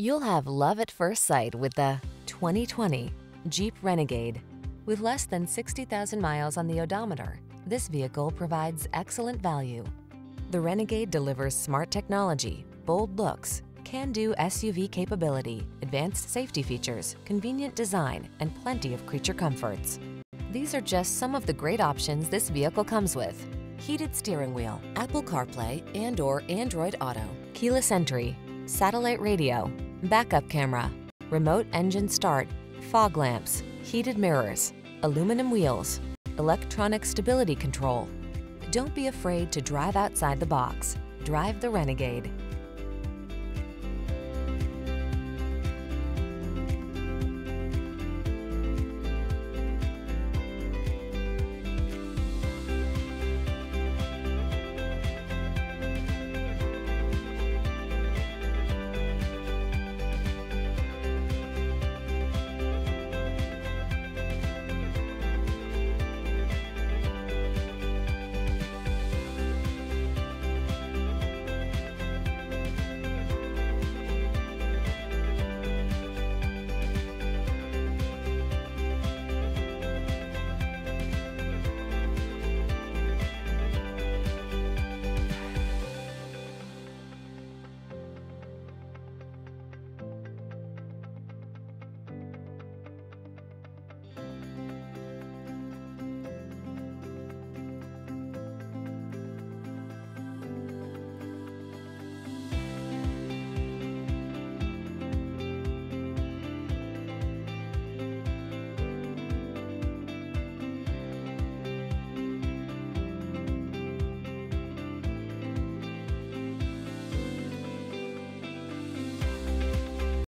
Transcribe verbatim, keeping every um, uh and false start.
You'll have love at first sight with the twenty twenty Jeep Renegade. With less than sixty thousand miles on the odometer, this vehicle provides excellent value. The Renegade delivers smart technology, bold looks, can-do S U V capability, advanced safety features, convenient design, and plenty of creature comforts. These are just some of the great options this vehicle comes with: heated steering wheel, Apple CarPlay and/or Android Auto, keyless entry, satellite radio, backup camera, remote engine start, fog lamps, heated mirrors, aluminum wheels, electronic stability control. Don't be afraid to drive outside the box. Drive the Renegade.